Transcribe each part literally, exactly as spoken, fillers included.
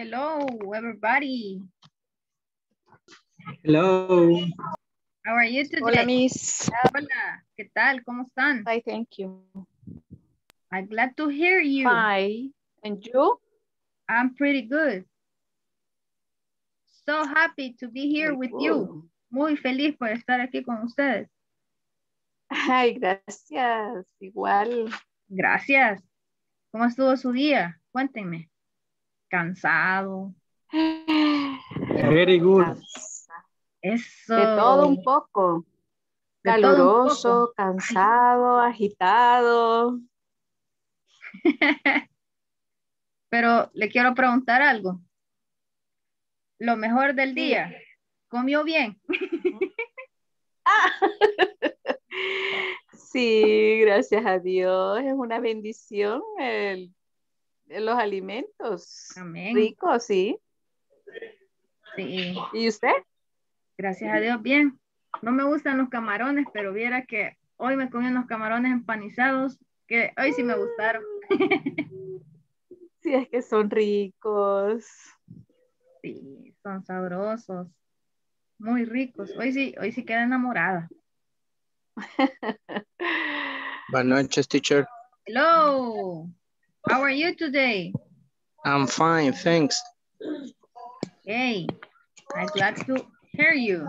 Hello, everybody. Hello. How are you today? Hola, Miss. Hola. ¿Qué tal? ¿Cómo están? Hi, thank you. I'm glad to hear you. Hi. And you? I'm pretty good. So happy to be here with you. Muy feliz por estar aquí con ustedes. Ay, gracias. Igual. Gracias. ¿Cómo estuvo su día? Cuéntenme. Cansado. Very good. Eso. De todo un poco. De caluroso, un poco. Cansado, ay, agitado. Pero le quiero preguntar algo. Lo mejor del día. ¿Comió bien? Ah. Sí, gracias a Dios. Es una bendición el, los alimentos. Amén. Ricos, sí. Sí. ¿Y usted? Gracias a Dios, bien. No me gustan los camarones, pero viera que hoy me comí unos camarones empanizados que hoy sí me gustaron. Sí, es que son ricos. Sí, son sabrosos. Muy ricos. Hoy sí, hoy sí queda enamorada. Buenas noches, teacher. Hello. How are you today? I'm fine, thanks. Hey, I'm glad to hear you.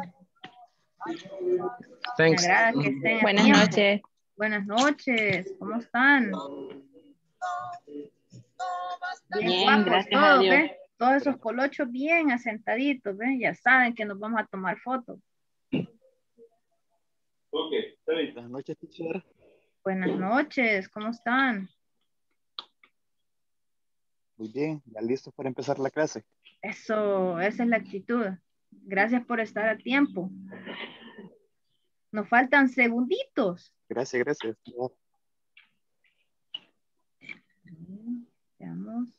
Thanks. Buenas noches. Buenas noches. ¿Cómo están? Bien, bien guapos, gracias todos, a Dios. ¿Ves? Todos esos colochos bien asentaditos, ¿ves? Ya saben que nos vamos a tomar fotos. Okay. Buenas noches, teacher. Buenas noches, ¿cómo están? Muy bien, ya listos para empezar la clase. Eso, esa es la actitud. Gracias por estar a tiempo. Nos faltan segunditos. Gracias, gracias. Veamos.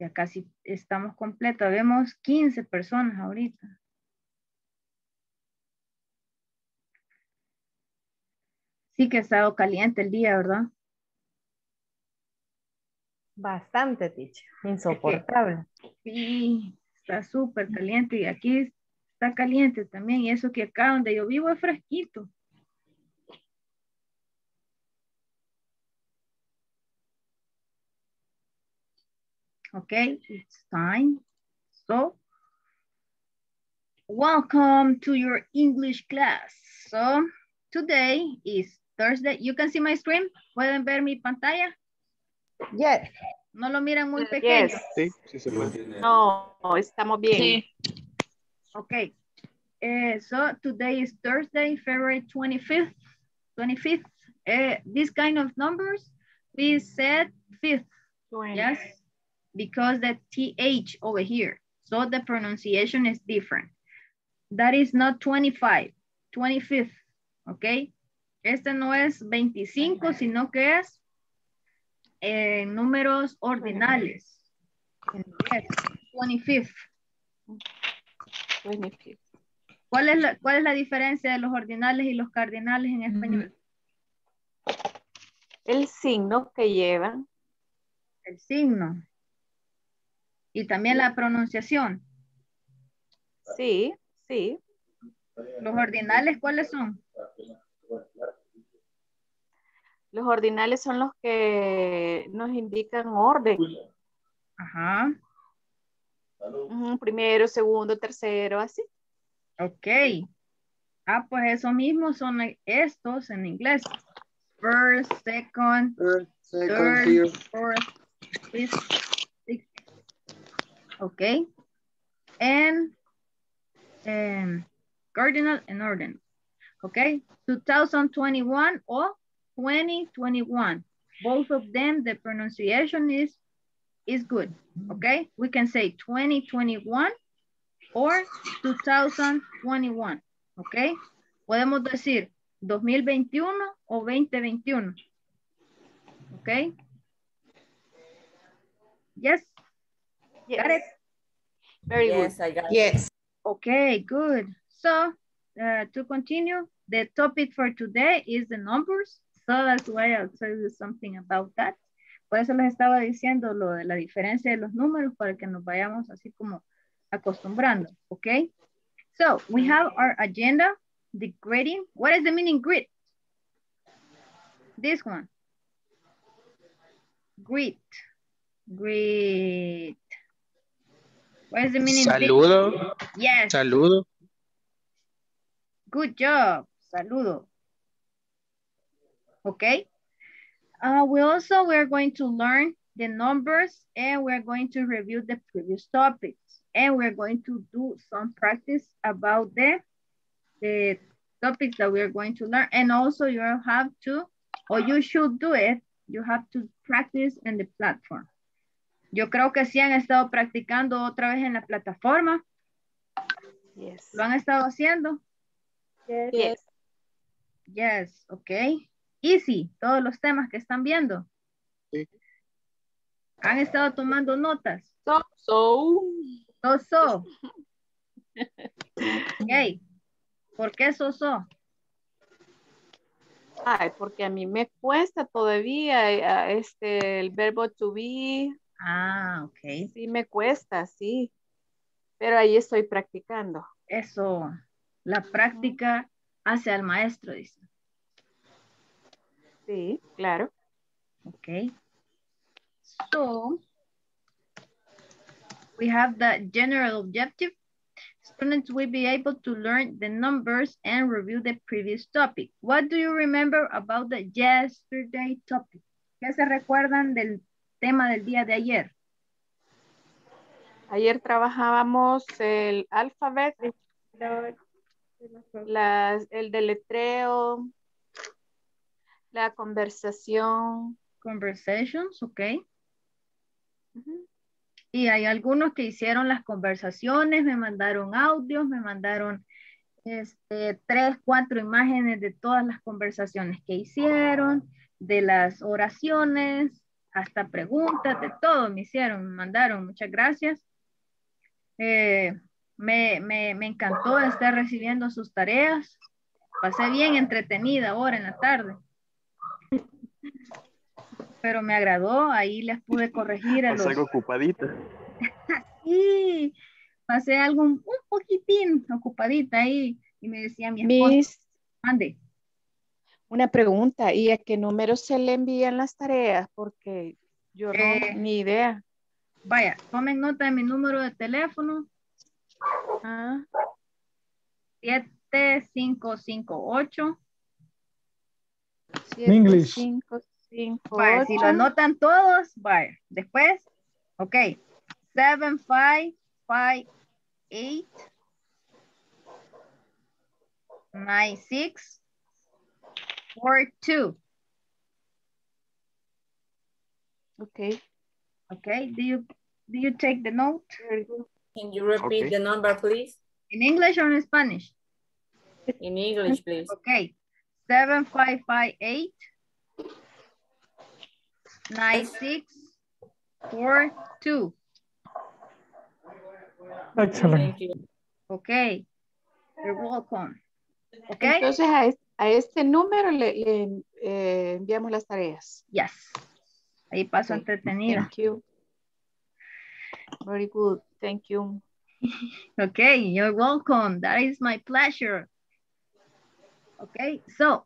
Ya casi estamos completos. Vemos quince personas ahorita. Sí que ha estado caliente el día, ¿verdad? Bastante, teacher. Insoportable. Sí, está súper caliente y aquí está caliente también. Y eso que acá donde yo vivo es fresquito. Ok, it's time. So, welcome to your English class. So, today is Thursday. You can see my screen? ¿Pueden ver mi pantalla? Yes. ¿No lo miran muy pequeño? Yes. Sí, sí se puede. No, estamos bien. Sí. Ok. Uh, so, today is Thursday, February twenty-fifth. twenty-fifth. Uh, this kind of numbers, we said fifth. twenty. Yes, because the T H over here. So, the pronunciation is different. That is not twenty-five, twenty-fifth, okay? Este no es veinticinco, sino que es eh, números ordinales. Yes, twenty-fifth. twenty-fifth. ¿Cuál es la, cuál es la diferencia de los ordinales y los cardinales en español? El signo que llevan. El signo. Y también la pronunciación. Sí, sí. ¿Los ordinales cuáles son? Los ordinales son los que nos indican orden. Ajá. Uh-huh. Primero, segundo, tercero, así. Ok. Ah, pues eso mismo son estos en inglés. First, second, First, second third, here. Fourth, fifth, sixth. Ok. And, and cardinal and ordinal. Ok. two thousand twenty-one o twenty twenty-one. Both of them, the pronunciation is is good. Okay, we can say twenty twenty-one or two thousand twenty-one. Okay, podemos decir dos mil veintiuno o veinte veintiuno. Okay. Yes. Yes. Got it. Very good. Yes, I got it. Yes. Okay, good. So uh, to continue, the topic for today is the numbers. So that's why I'll tell you something about that. Por eso les estaba diciendo lo de la diferencia de los números para que nos vayamos así como acostumbrando, ¿ok? So, we have our agenda, the grading. What is the meaning grid? This one. Grid. Grid. What is the meaning? Saludo. Yes. Saludo. Good job. Saludo. Okay. Uh, we also, we're going to learn the numbers and we're going to review the previous topics. And we're going to do some practice about the, the topics that we're going to learn. And also you have to, or you should do it, you have to practice in the platform. Yo creo que sí han estado practicando otra vez en la plataforma. Yes. ¿Lo han estado haciendo? Yes. Yes, yes. Okay. Easy, todos los temas que están viendo. Sí. ¿Han estado tomando notas? So, so. So, so. Okay. ¿Por qué so, so? Ay, porque a mí me cuesta todavía este, el verbo to be. Ah, ok. Sí, me cuesta, sí. Pero ahí estoy practicando. Eso, la práctica hace al maestro, dice. Sí, claro. Ok. So, we have the general objective. Students will be able to learn the numbers and review the previous topic. What do you remember about the yesterday topic? ¿Qué se recuerdan del tema del día de ayer? Ayer trabajábamos el alfabeto, las, el deletreo, la conversación. Conversations, ok. Uh-huh. Y hay algunos que hicieron las conversaciones, me mandaron audios, me mandaron este, tres, cuatro imágenes de todas las conversaciones que hicieron, de las oraciones, hasta preguntas, de todo me hicieron, me mandaron, muchas gracias. Eh, me, me, me encantó estar recibiendo sus tareas, pasé bien entretenida ahora en la tarde. Pero me agradó, ahí les pude corregir a los... algo ocupadita. Sí, pasé algo un poquitín ocupadita ahí y me decía mi esposa, Miss, ande. Una pregunta, ¿y a qué número se le envían las tareas? Porque yo eh, no, ni idea. Vaya, tomen nota de mi número de teléfono. Ah. siete cinco cinco ocho. siete, English. cinco, Cinco, vale, si lo anotan todos, vale. Después, ok. Seven, five, five, eight, nine, six, four, two. Ok. Ok, do you, do you take the note? Can you repeat okay. the number, please? In English or in Spanish? In English, please. Ok. Seven, five, five, eight. Nine, six, four, two. Excellent. Okay. You're welcome. Okay. Entonces a este, a este número le, le eh, enviamos las tareas. Yes. Ahí paso okay. entretenida. Thank you. Very good. Thank you. Okay. You're welcome. That is my pleasure. Okay. So,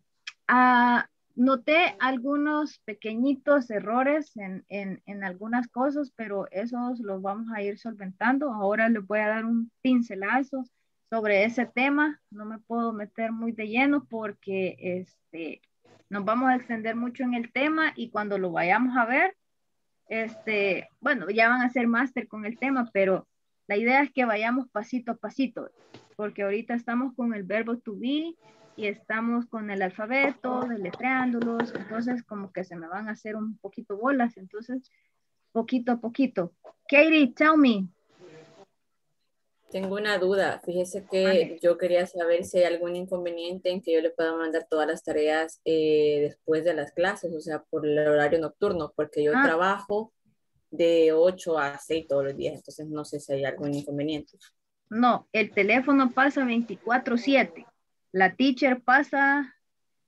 uh, noté algunos pequeñitos errores en, en, en algunas cosas, pero esos los vamos a ir solventando. Ahora les voy a dar un pincelazo sobre ese tema. No me puedo meter muy de lleno porque este, nos vamos a extender mucho en el tema y cuando lo vayamos a ver, este, bueno, ya van a hacer máster con el tema, pero la idea es que vayamos pasito a pasito, porque ahorita estamos con el verbo to be, y estamos con el alfabeto, deletreándolos, entonces como que se me van a hacer un poquito bolas, entonces poquito a poquito. Katie, tell me. Tengo una duda, fíjese que okay. yo quería saber si hay algún inconveniente en que yo le pueda mandar todas las tareas eh, después de las clases, o sea, por el horario nocturno, porque yo ah. trabajo de ocho a seis todos los días, entonces no sé si hay algún inconveniente. No, el teléfono pasa veinticuatro siete. La teacher pasa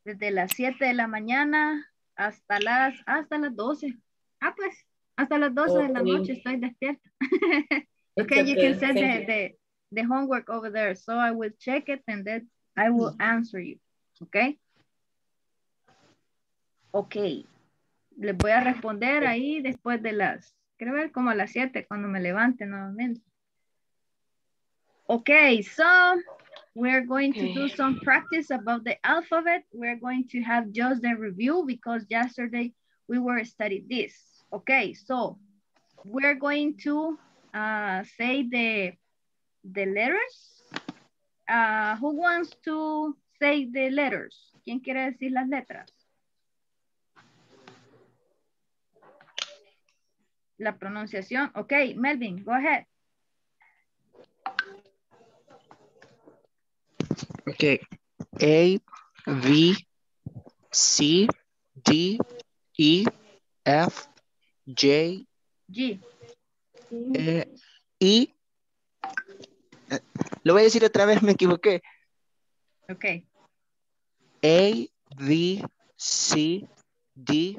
desde las siete de la mañana hasta las, hasta las doce. Ah, pues, hasta las doce okay. de la noche estoy despierta. Okay, you can send the, the, the homework over there. So I will check it and then I will answer you. Okay. Okay. Les voy a responder ahí después de las, creo ver como a las siete cuando me levante nuevamente. Okay, so we're going to do some practice about the alphabet. We're going to have just the review because yesterday we were studying this. Okay, so we're going to uh, say the, the letters. Uh, who wants to say the letters? ¿Quién quiere decir las letras? La pronunciación. Okay, Melvin, go ahead. Okay, A, V, C, D, E, F, J, G, eh, I. Lo voy a decir otra vez, me equivoqué. Okay. A, V, C, D,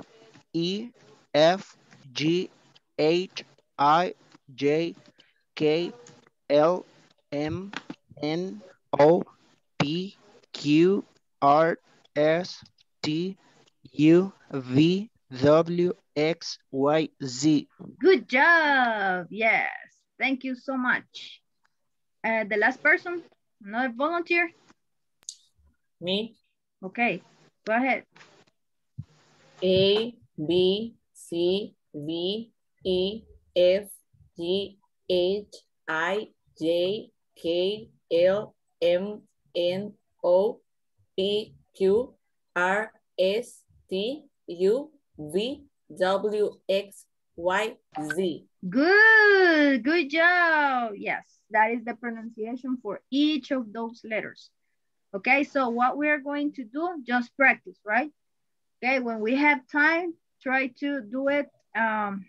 E, F, G, H, I, J, K, L, M, N, O, P, Q, R, S, T, U, V, W, X, Y, Z. Good job. Yes. Thank you so much. Uh, the last person, another volunteer? Me. Okay. Go ahead. A, B, C, D, E, F, G, H, I, J, K, L, M, N, O, P, Q, R, S, T, U, V, W, X, Y, Z. Good, good job. Yes, that is the pronunciation for each of those letters. Okay, so what we're going to do, just practice, right? Okay, when we have time, try to do it. Um,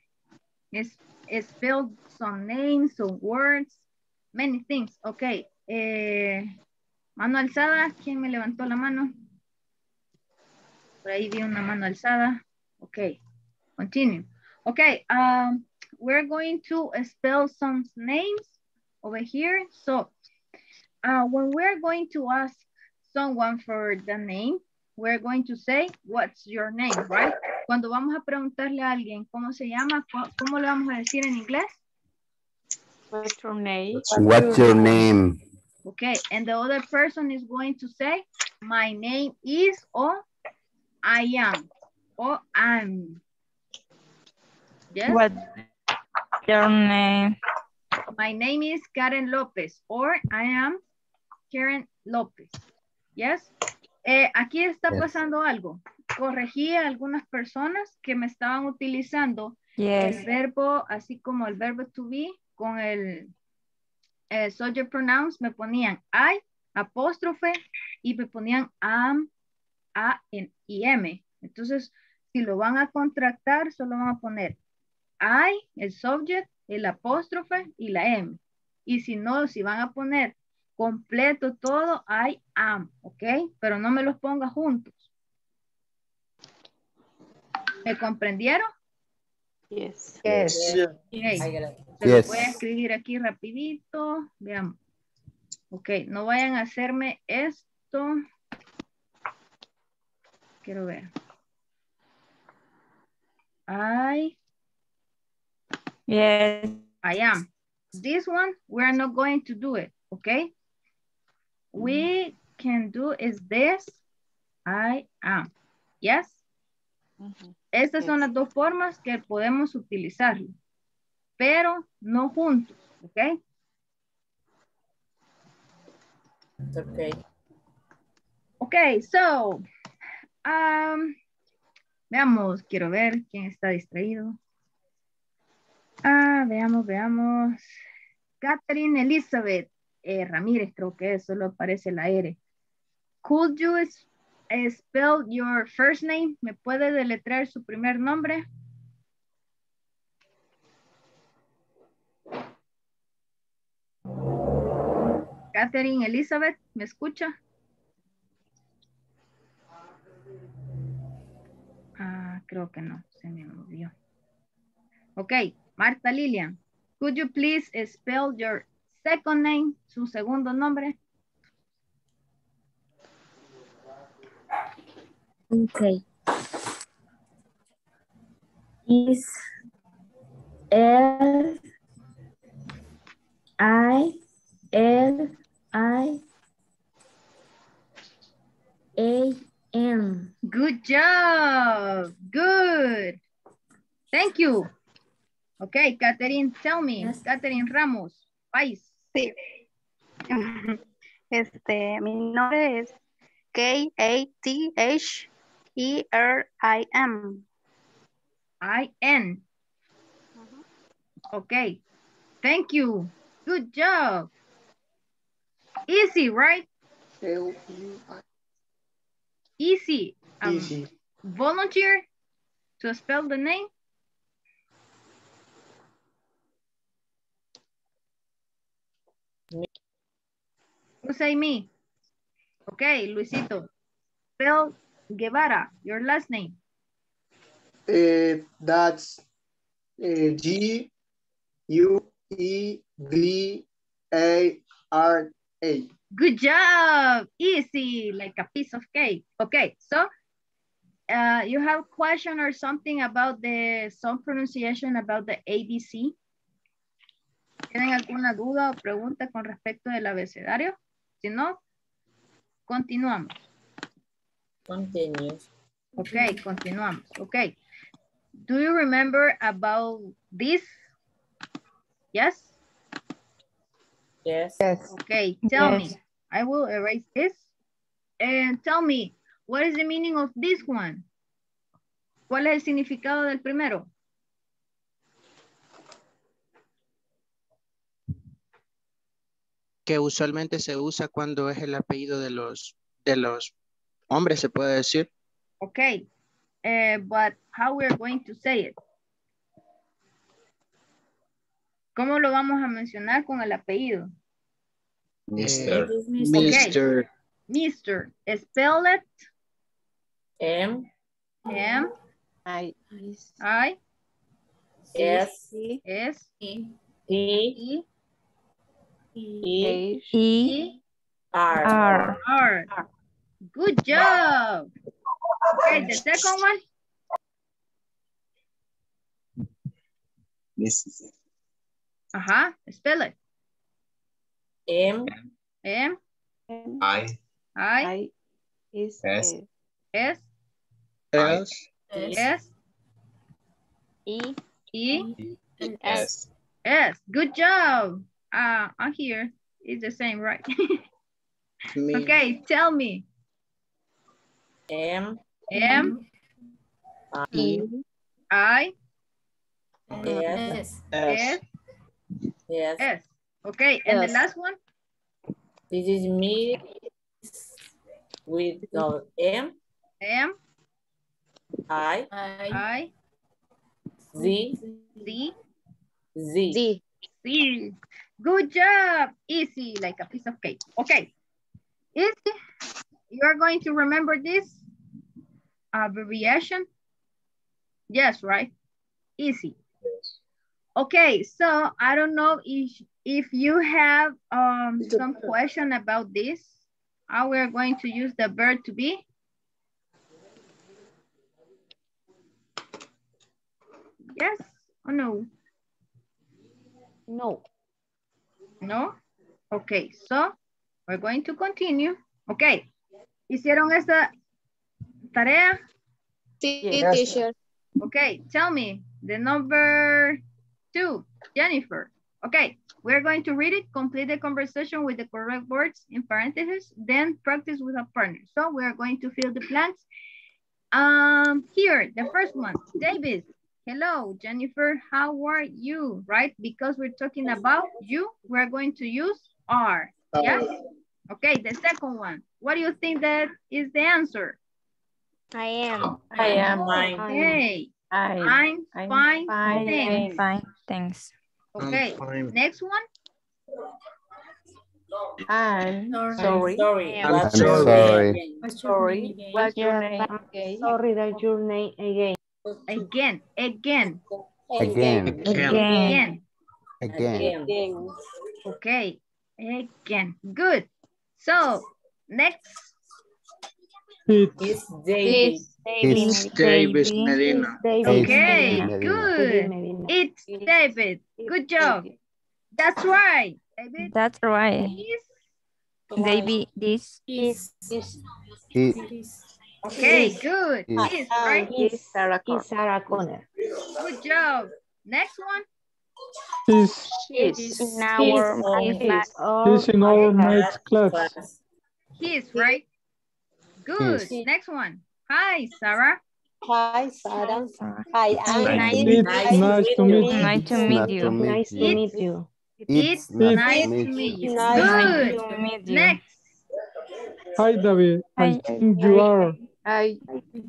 It's, it's filled some names, some words, many things. Okay. Eh, mano alzada. ¿Quién me levantó la mano? Por ahí vi una mano alzada. Okay. Continue. Okay. Um, we're going to spell some names over here. So uh, when we're going to ask someone for the name, we're going to say, what's your name, right? Cuando vamos a preguntarle a alguien cómo se llama, ¿cómo le vamos a decir en inglés? What's your name? What's your name? Okay, and the other person is going to say, my name is, or I am, or I'm. Yes? What's your name? My name is Karen Lopez, or I am Karen Lopez. Yes? Eh, aquí está pasando algo. Corregí a algunas personas que me estaban utilizando yes. el verbo, así como el verbo to be, con el, el subject pronouns, me ponían I, apóstrofe, y me ponían am, a, en, y m. Entonces, si lo van a contractar, solo van a poner I, el subject, el apóstrofe, y la m. Y si no, si van a poner completo todo, I am, ¿ok? Pero no me los ponga juntos. ¿Me comprendieron? Yes. Yes. yes. Okay. Se yes. Voy a escribir aquí rapidito. Veamos. Ok, no vayan a hacerme esto. Quiero ver. I. Yes. I am. This one, we're not going to do it, okay? We can do is this. I am. Yes? Uh-huh. Estas son las dos formas que podemos utilizarlo, pero no juntos, ¿ok? Okay. Okay, so, um, veamos, quiero ver quién está distraído. Ah, veamos, veamos. Catherine Elizabeth eh, Ramírez, creo que solo aparece la R. Could you spell your first name? ¿Me puede deletrear su primer nombre? Catherine Elizabeth, ¿me escucha? Ah, creo que no, se me movió. Okay, Marta Lilian, could you please spell your second name, su segundo nombre? Okay. Is L I L I A M. Good job. Good. Thank you. Okay, Catherine, tell me. Yes. Catherine Ramos, Pais. Sí. Este, mi nombre es K A T H E R I M. I N. Uh-huh. Okay. Thank you. Good job. Easy, right? Easy. Um, Easy. Volunteer to spell the name? Me. You say me. Okay, Luisito. Spell Guevara, your last name. Uh, that's uh, G U E V A R A. Good job. Easy, like a piece of cake. Okay, so uh, you have a question or something about the some pronunciation about the A B C? ¿Tienen alguna duda o pregunta con respecto del abecedario? Si no, continuamos. Continuamos. Okay, continuamos. Okay. Do you remember about this? Yes? Yes. Okay, tell yes. me. I will erase this. And tell me, what is the meaning of this one? ¿Cuál es el significado del primero? Que usualmente se usa cuando es el apellido de los, de los hombres, se puede decir. Okay, uh, but how we are going to say it? ¿Cómo lo vamos a mencionar con el apellido? Mister. Mister. Okay. Mister. Spell it. M. M. I. I. S. S. E. E. E. E. R. R. R. Good job. Okay, the second one. Missus. Uh-huh. Spell it. M. M. I. I. S. S. S. S. S. E. E. S. S. Good job. Uh, I'm here. It's the same, right? Okay, tell me. M. M. I. I. S. S. Yes. Yes. Okay, and yes. the last one? This is me with uh, M. M. I. I. Z. Z. Z. Z. Z. Good job. Easy, like a piece of cake. Okay. Easy. You're going to remember this abbreviation? Yes, right? Easy. Yes. Okay, so I don't know if, if you have um, some question about this, how we're going to use the verb to be. Yes or no? No. No? Okay, so we're going to continue. Okay. ¿Hicieron esta tarea? Sí, teacher. Okay, tell me the number two, Jennifer. Okay, we're going to read it, complete the conversation with the correct words in parentheses, then practice with a partner. So we're going to fill the blanks. Um, here, the first one, David. Hello, Jennifer, how are you? Right, because we're talking about you, we're going to use are, yes? Okay, the second one. What do you think that is the answer? I am. I am. Okay. I am. I'm fine. I'm fine. Fine. Thanks. Okay. Next one. I'm sorry. Sorry. I'm sorry. Sorry. What's your name? Sorry that your name again. Again. Again. Again. Again. Again. Again. Again. Okay. Again. Good. So, next. It's Davis. It's Davis Medina. Okay, good. It's David. Good job. That's right, David. That's right. David, this. Is. Okay, good. It's right. It's Sarah Connor. Good job. Next one. He's, he's, he's in our night class. He's right. Good. He's. Next one. Hi, Sarah. Hi, Sarah. Hi, Anna. It's nice to meet you. Nice to meet you. Nice to meet you. It's nice to meet you. Good. Next. Hi, David. I think you are. I,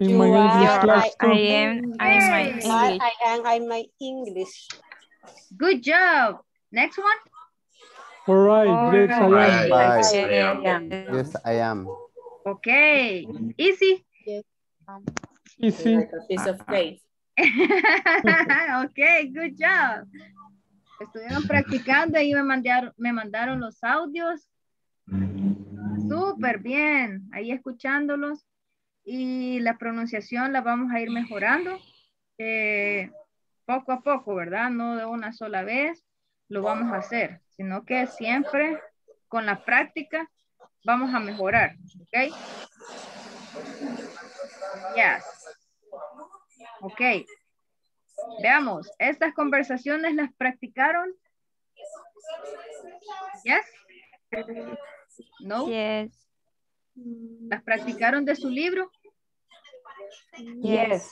in my English class I, I am. I am my English. I am. I am my English. Good job. Next one. All right. All right. Yes, I right. Yes, I am. Yes, I am. Okay. Easy. Yes. Um, Easy. Like a piece of cake. Okay. Good job. Estuvieron practicando y me mandaron, me mandaron los audios. Súper bien. Ahí escuchándolos. Y la pronunciación la vamos a ir mejorando. Eh... Poco a poco, ¿verdad? No de una sola vez lo vamos a hacer, sino que siempre con la práctica vamos a mejorar, ¿ok? Yes. Ok. Veamos, ¿estas conversaciones las practicaron? Yes. No. Yes. ¿Las practicaron de su libro? Yes.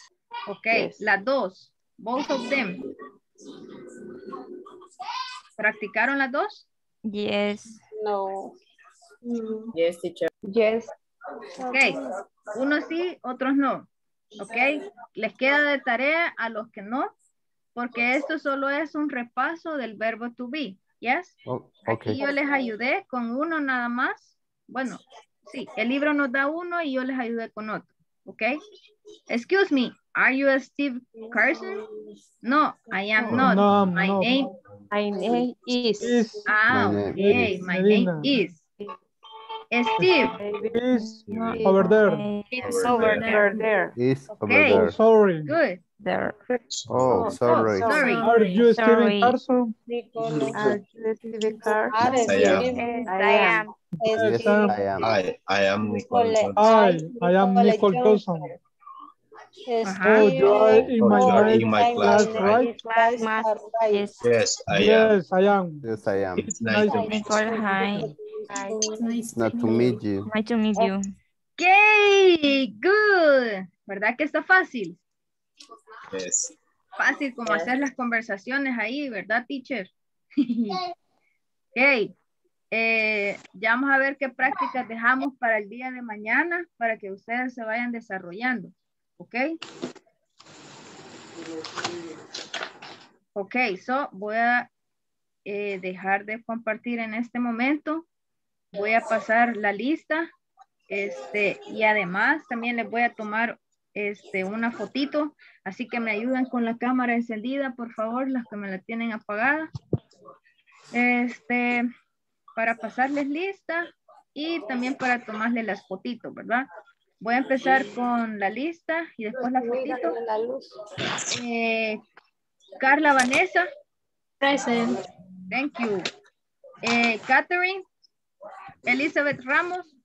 Ok, yes. Las dos. Both of them. ¿Practicaron las dos? Yes. No. Yes, teacher. Yes. Ok. Unos sí, otros no. Ok. Les queda de tarea a los que no, porque esto solo es un repaso del verbo to be. Yes. Oh, okay. Aquí yo les ayudé con uno nada más. Bueno, sí, el libro nos da uno y yo les ayudé con otro. Ok. Excuse me. Are you a Steve Carson? No, I am not. No, my no. name my name is. is. Ah, my okay. Name. My Medina. name is. Steve. Is over there. It's over there. there. It's over okay. there. Oh, sorry. Good. There. Oh, sorry. Oh, sorry. Are you a Steve Carson? Are you a Steve Carson? Yes, I am. I am. Yes, I am. I, I am Nicole. I, I am Nicole Johnson. Yes, oh, you are in my, are in my class, class, right? Class, right? Yes. Yes, I am. Yes, I am. Yes, I am. It's nice, nice to meet you. Hi. Hi. Nice Not to meet you. Nice to meet you. Okay, good. ¿Verdad que está fácil? Yes. Fácil como yes. hacer las conversaciones ahí, ¿verdad, teacher? Ok. Eh, ya vamos a ver qué prácticas dejamos para el día de mañana para que ustedes se vayan desarrollando. Okay. Okay, so voy a eh, dejar de compartir en este momento. Voy a pasar la lista. Este, y además también les voy a tomar este, una fotito. Así que me ayudan con la cámara encendida, por favor, las que me la tienen apagada. Este, para pasarles lista y también para tomarle las fotitos, ¿verdad? Voy a empezar con la lista y después la fotito. Eh, Carla Vanessa. Present. Thank you. Eh, Catherine. Elizabeth Ramos.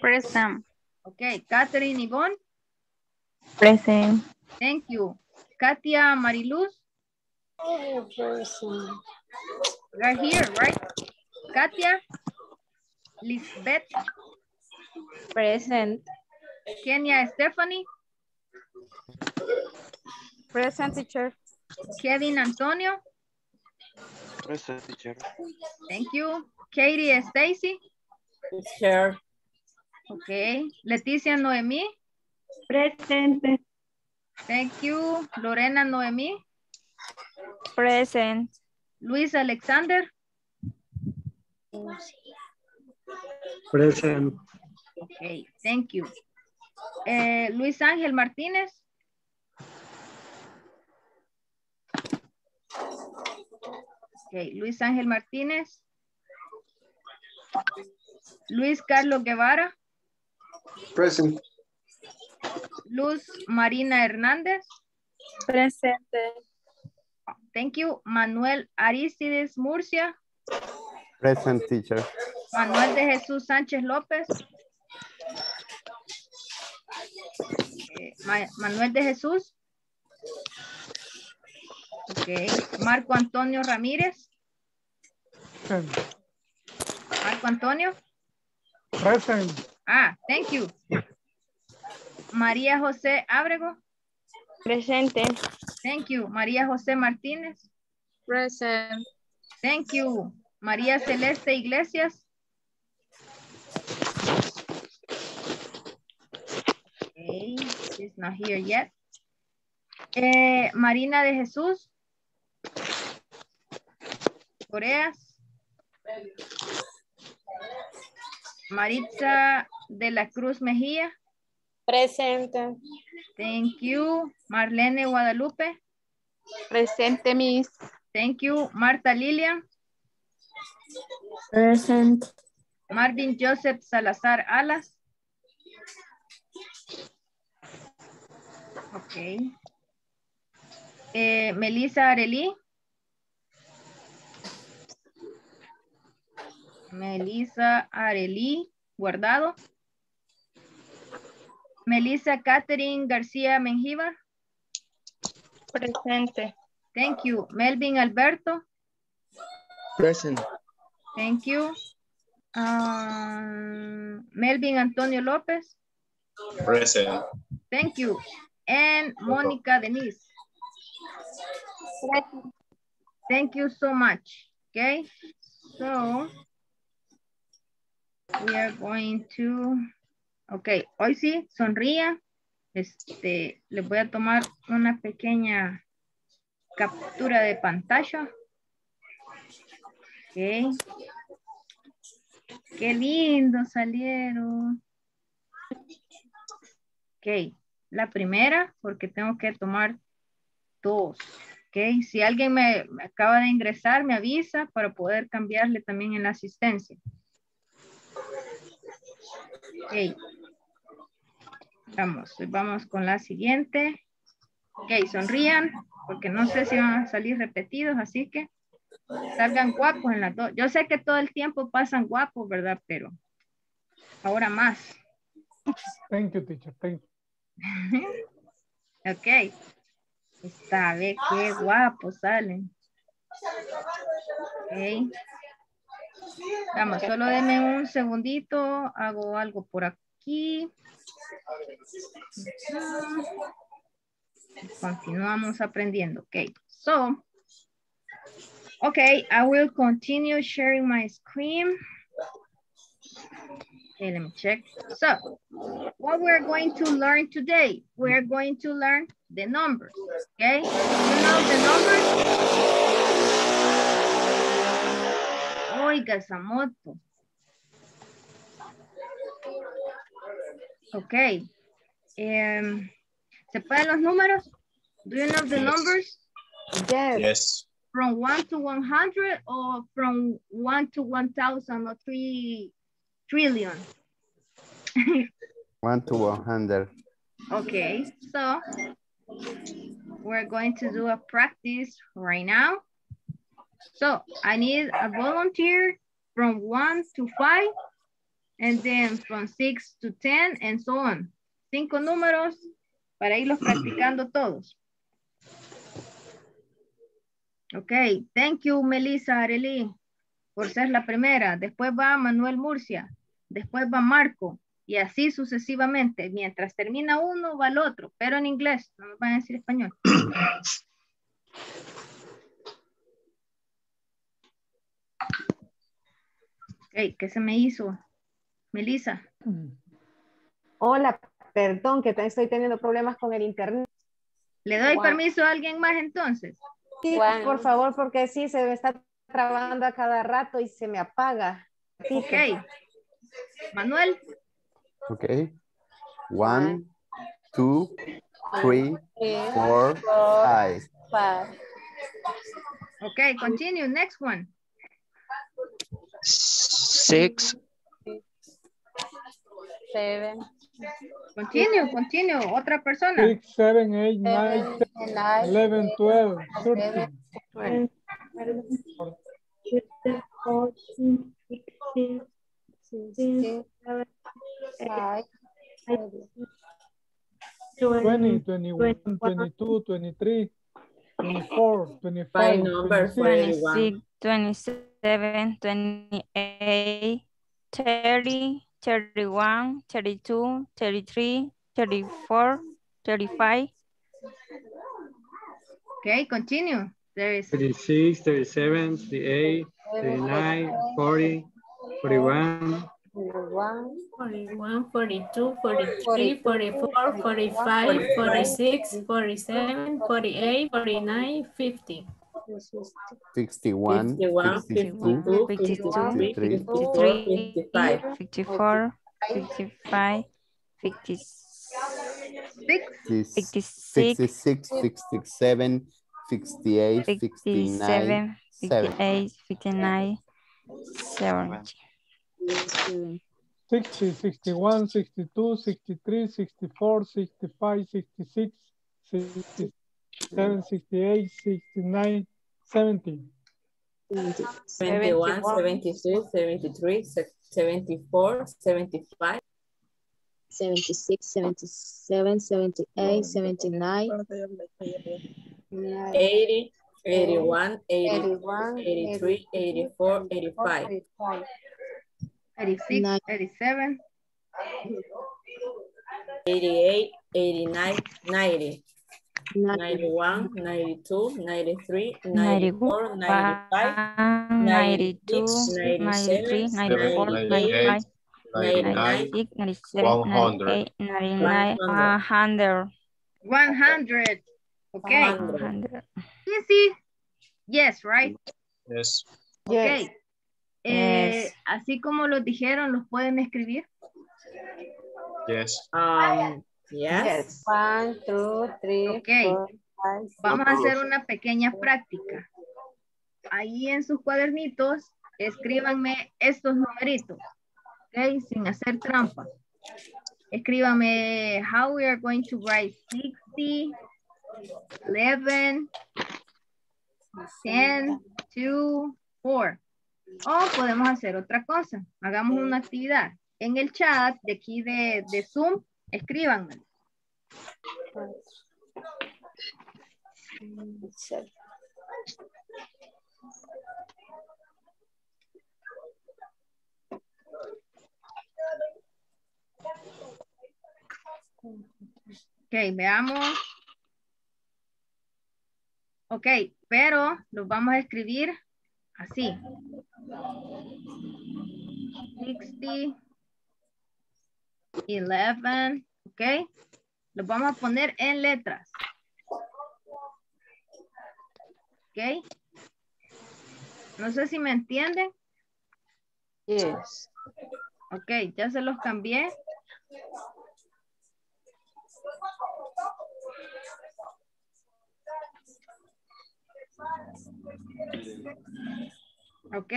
Present. Ok. Catherine Yvonne. Present. Thank you. Katia Mariluz. Oh, present. Right here, right? Katia. Lisbeth. Present. Kenya Stephanie. Present, teacher. Kevin Antonio. Present, teacher. Thank you. Katie Stacy. Teacher. Okay. Leticia Noemí. Present. Thank you. Lorena Noemí. Present. Luis Alexander. Present. Okay. Thank you. Eh, Luis Ángel Martínez. Luis Ángel Martínez. Luis Carlos Guevara. Present. Luz Marina Hernández. Presente. Thank you. Manuel Aristides Murcia. Present, teacher. Manuel de Jesús Sánchez López. Eh, Ma- Manuel de Jesús. Okay. Marco Antonio Ramírez. Marco Antonio. Present. Ah, thank you. María José Ábrego. Presente. Thank you. María José Martínez. Present. Thank you. María Celeste Iglesias. Okay, she's not here yet. Eh, Marina de Jesús. Coreas. Maritza de la Cruz Mejía. Presente. Thank you. Marlene Guadalupe. Presente, Miss. Thank you. Marta Lilian. Present. Marvin Joseph Salazar Alas. Okay. Eh, Melissa Arelí. Melissa Arelí Guardado. Melissa Catherine García Mengíbar. Presente. Thank you. Melvin Alberto. Present. Thank you. Um, Melvin Antonio López. Present. Thank you. And Mónica Denise. Present. Thank you so much. Okay. So, we are going to... Ok, hoy sí, sonría. Este, les voy a tomar una pequeña captura de pantalla. Ok. Qué lindo salieron. Ok, la primera, porque tengo que tomar dos. Ok, si alguien me, me acaba de ingresar, me avisa para poder cambiarle también en la asistencia. Ok. Vamos, vamos con la siguiente. Ok, sonrían, porque no sé si van a salir repetidos, así que salgan guapos en las dos. Yo sé que todo el tiempo pasan guapos, ¿verdad? Pero ahora más. Thank you, teacher. Thank you. Ok. Esta vez qué guapos salen. Ok. Vamos, solo denme un segundito. Hago algo por aquí. Continuamos aprendiendo. Okay, so, okay, I will continue sharing my screen. Okay, let me check. So, what we're going to learn today, we're going to learn the numbers. Okay, you know the numbers. Oiga, esa moto. Okay. Um, ¿Se pueden los números? Do you know the numbers? Yes. Yes. From one to one hundred or from one to one thousand or three trillion? one to one hundred. Okay. So we're going to do a practice right now. So I need a volunteer from one to five. And then from six to ten and so on. Cinco números para irlos practicando todos. Ok, thank you Melissa Arelí por ser la primera. Después va Manuel Murcia, después va Marco y así sucesivamente. Mientras termina uno va el otro, pero en inglés, no me van a decir español. Ok, ¿qué se me hizo? Melissa. Hola, perdón que estoy teniendo problemas con el internet. ¿Le doy wow. permiso a alguien más entonces? Sí, wow. por favor, porque sí, se me está trabando a cada rato y se me apaga. Sí, ok. Que... Manuel. Ok. One, two, three, four, five. Okay, continue. Next one. Six. Seven. Continue, continue. Otra persona. Six, seven, eight, nine, ten, eleven, twelve, thirteen, twelve, fourteen, fifteen, sixteen, seventeen, twenty, twenty-one, twenty-two, twenty-three, twenty-four, twenty-five, twenty-six, twenty-seven, twenty-eight, thirty, thirty-one, thirty-two, thirty-three, thirty-four, thirty-five. Okay, continue. There is thirty-six, thirty-seven, thirty-eight, thirty-nine, forty, forty-one. forty-one, forty-two, forty-three, forty-four, forty-five, forty-six, forty-seven, forty-eight, forty-nine, fifty. sixty-one, fifty-two, fifty-three, fifty-four, fifty-five, fifty-six, sixty-six, sixty-seven, sixty-eight, sixty-nine, fifty-eight, fifty-nine, seventy. sixty, sixty-one, sixty-two, sixty-three, sixty-four, sixty-five, sixty-six, sixty-seven, sixty-eight, sixty-nine, seventy. seventy-one, seventy-two, seventy-three, seventy-four, seventy-five, seventy-six, seventy-seven, seventy-eight, seventy-nine, eighty, eighty-one, eighty-one, eighty-three, eighty-four, eighty-five. eighty-six, eighty-seven, eighty-eight, eighty-nine, ninety, ninety-one, ninety-two, ninety-three, ninety-four, ninety-five, ninety-two, ninety-three, ninety-four, ninety-five, ninety-nine, ninety-seven, ninety-eight, ninety-nine, one hundred. one hundred. Okay. one hundred. Easy. Yes, right? Yes. Okay. Yes. Eh, yes. Así como los dijeron, ¿los pueden escribir? Yes. Um, yes. Yes. One, two, three, okay. Four, five, vamos a hacer una pequeña práctica. Ahí en sus cuadernitos, escríbanme estos numeritos. Okay, sin hacer trampa. Escríbanme, how we are going to write sixty, eleven, ten, two, four. O podemos hacer otra cosa. Hagamos una actividad. En el chat de aquí de, de Zoom, escríbanme. Ok, veamos. Ok, pero los vamos a escribir así. sixty, eleven, ok. Los vamos a poner en letras. Ok. No sé si me entienden. Yes. Ok, ya se los cambié. Ok,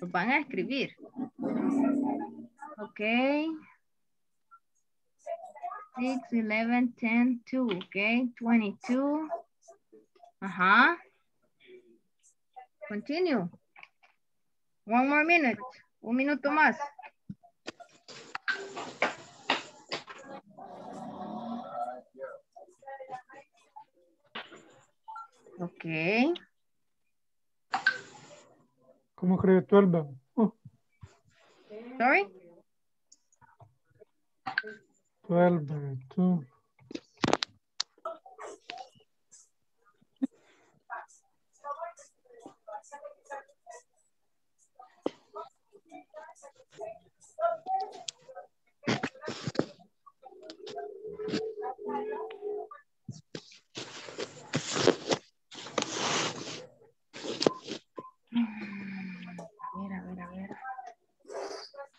los van a escribir. Ok. six, eleven, ten, two, ok. twenty-two. Ajá. Continue. One more minute. Un minuto más. Ok. ¿Cómo crees tú, Alba? Oh. Sorry. Alba, tú.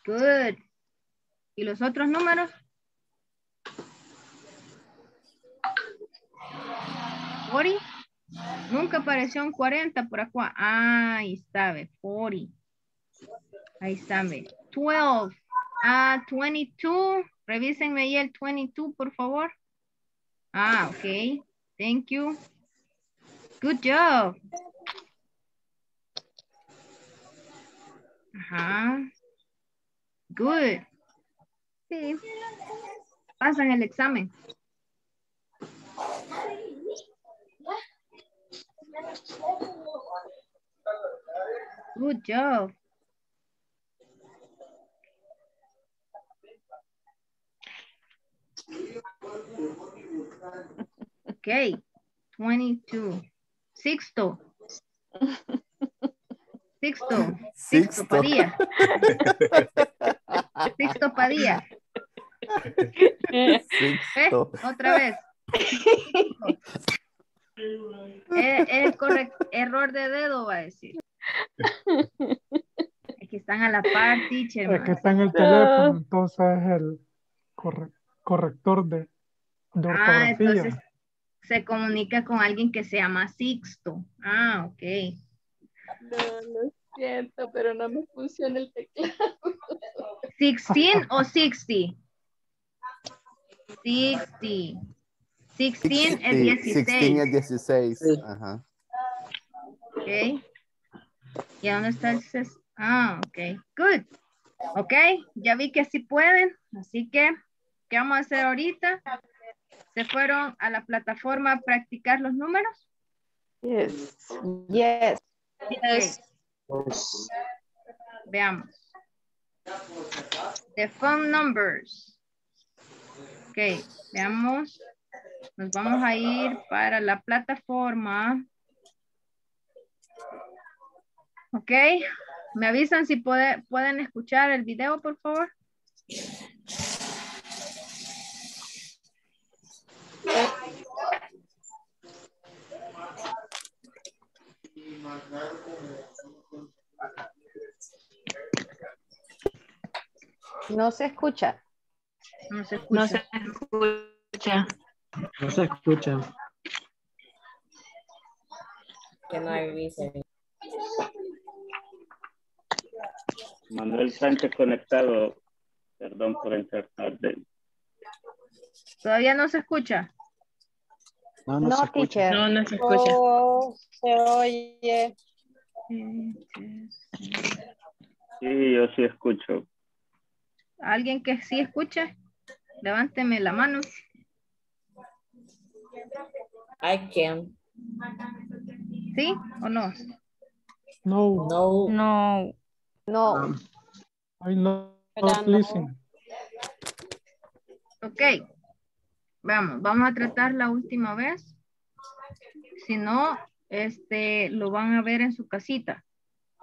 Good. ¿Y los otros números? forty. Nunca apareció un cuarenta por acá. Ah, ahí está, ve, cuarenta. Ahí está, ve. doce. Ah, veintidós. Revísenme ahí el veintidós, por favor. Ah, ok. Thank you. Good job. Ajá. Good. Sí. Pasan el examen. Good job. Okay, veintidós. Sixto. Sixto. Sixto Padilla. Sixto Padilla. Sixto. ¿Eh? Otra vez. el, el correct, error de dedo va a decir. Aquí están a la par, teacher. Aquí está en el teléfono, entonces es el correcto. Corrector de, de ortografía. Ah, entonces se comunica con alguien que se llama Sixto. Ah, ok. No, lo siento, pero no me funciona el teclado. ¿dieciséis o sesenta? sesenta. dieciséis es dieciséis. dieciséis es dieciséis. Sí. Ajá. Ok. ¿Y dónde está el sesenta? Ah, ok. Good. Ok, ya vi que sí pueden, así que ¿qué vamos a hacer ahorita? ¿Se fueron a la plataforma a practicar los números? Yes. Yes. Yes. Yes. Veamos. The phone numbers. Ok, veamos. Nos vamos a ir para la plataforma. Ok. ¿Me avisan si puede, pueden escuchar el video, por favor? No se escucha. No se escucha. No se escucha. No se escucha. Que no hay visa. Manuel Sánchez conectado. Perdón por entrar tarde. ¿Todavía no se escucha? No, no, no se escucha. Teacher. No, no se escucha. Oh, se oye. Sí, yo sí escucho. ¿Alguien que sí escucha? Levánteme la mano. I can. ¿Sí o no? No. No. No. No. I no. Ok. Vamos, vamos a tratar la última vez. Si no, este, lo van a ver en su casita.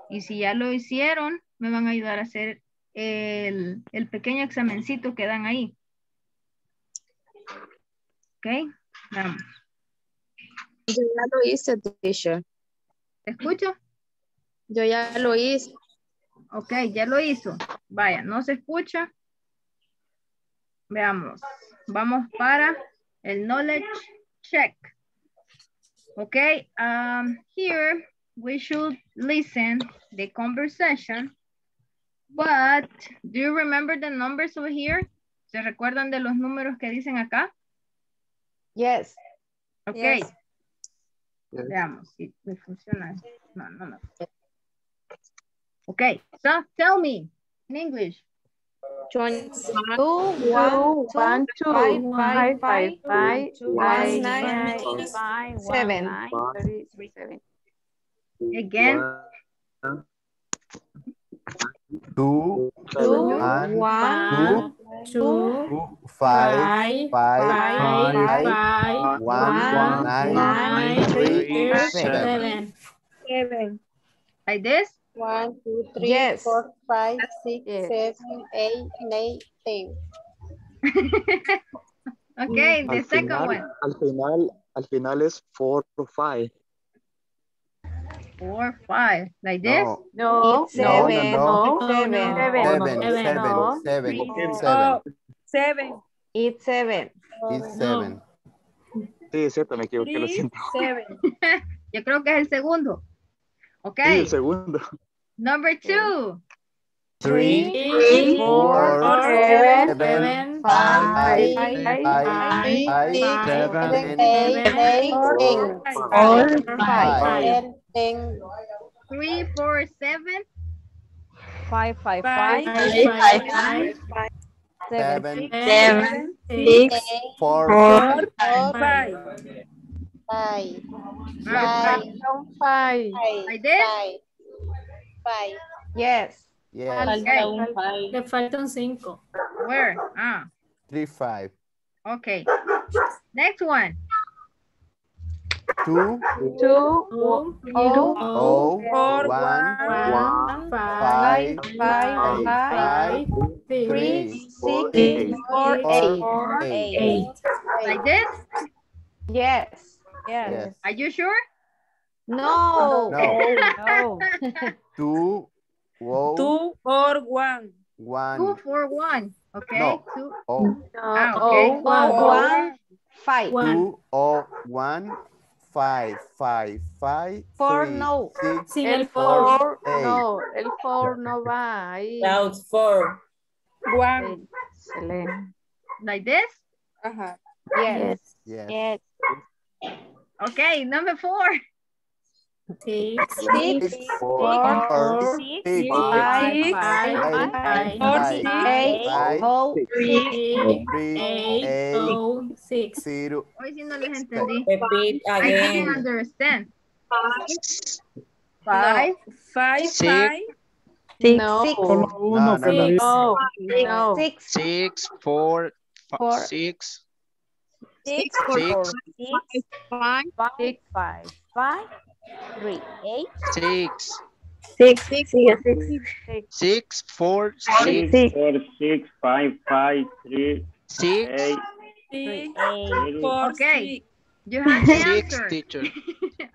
Y si ya lo hicieron, me van a ayudar a hacer el, el pequeño examencito que dan ahí. Ok, vamos. Yo ya lo hice, teacher. ¿Te escucho? Yo ya lo hice. Ok, ya lo hizo. Vaya, no se escucha. Veamos. Vamos para el knowledge check. Okay, um, here we should listen the conversation. But do you remember the numbers over here? ¿Se recuerdan de los números que dicen acá? Yes. Okay. Yes. Veamos si me funciona. No, no, no. Okay, so tell me in English. twenty-two, one, two, one, two, five, five, five, five, nine, five, seven, three, seven. Again. two, two, one, two, five, five, five, five, one, nine, three, seven. Like this? one, two, three, yes. four, five, six, yes. seven, eight, nine, ten. Okay, the al second final, one. Al final, al final is four to five. four, five. Like this? No. seven. No. seven. seven. seven. seven. seven. It's seven. It's seven. Sí, es cierto, me equivoqué, lo siento. seven. Yo creo que es el segundo. Ok. Sí, el segundo. Number two. Three, three four, four, seven, seven, five, five, six, seven, eight, four, five, ten, three, four, seven, five, five, five, five, five, seven, seven, six, four, four, five, five, five, five, yes. Yes. Falta un five. Le falta un cinco. Where? Ah. Three, five. Okay. Next one. Two. Two. Oh, oh, oh, four. One. One. Five. Five. Five. Five, five, five three, three. Six. Eight, four. Eight. Four, eight, eight. Like this? Yes. Yes. Yes. Are you sure? No. No. No. Two. Whoa. Two for one. One. Two for one. Okay. No. Two. Oh. No. Ah, okay. Oh, one. One. Five. One. Two. Oh. One. Five. Five. Five. Four. Three, no. Six. Sin el four. Four no. El four no va ahí. Now four. One. Excelente. Like this? Uh huh. Yes. Yes. Yes. Yes. Okay. Number four. Six, six, four, six, five, four, six, eight, oh, three, eight, oh, six. Hoy sí no les entendí. I didn't understand. Five, five, five. Six, no, six, six, four, six. Six, four, six, five, six, five, five. Three, eight, six, six, six, six, six, four, six, six, four, six, five, five, three, six, eight, three, eight, four, okay. Six. You have the six, answer. Teacher.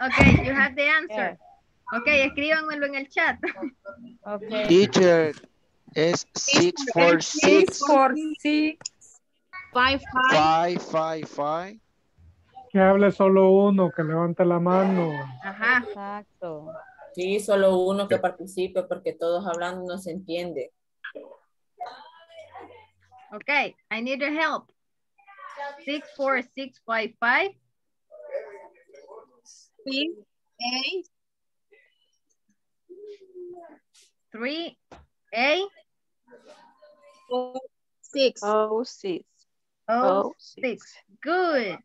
Okay, you have the answer. Yeah. Okay, escríbanmelo en el chat. Okay. Teacher, es six, four, six, four, six, five, five, five, five, five. Que hable solo uno, que levante la mano. Ajá. Exacto. Sí, solo uno que participe porque todos hablando no se entiende. Okay, I need your help. Six, four, six, five, five. Six, eight. Three, eight. Four, six. Oh, six. Oh, six. Good.